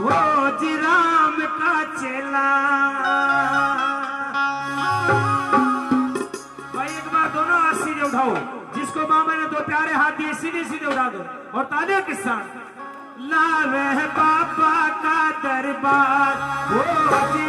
भोज राम का चेला। भाई एक बार दोनों हाथ सीधे उठाओ, जिसको मामा ने दो प्यारे हाथ दिए सीधे सीधे उठा दो और ताने के साथ लावे बाबा का दरबार।